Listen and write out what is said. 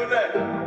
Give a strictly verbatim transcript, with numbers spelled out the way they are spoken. with that.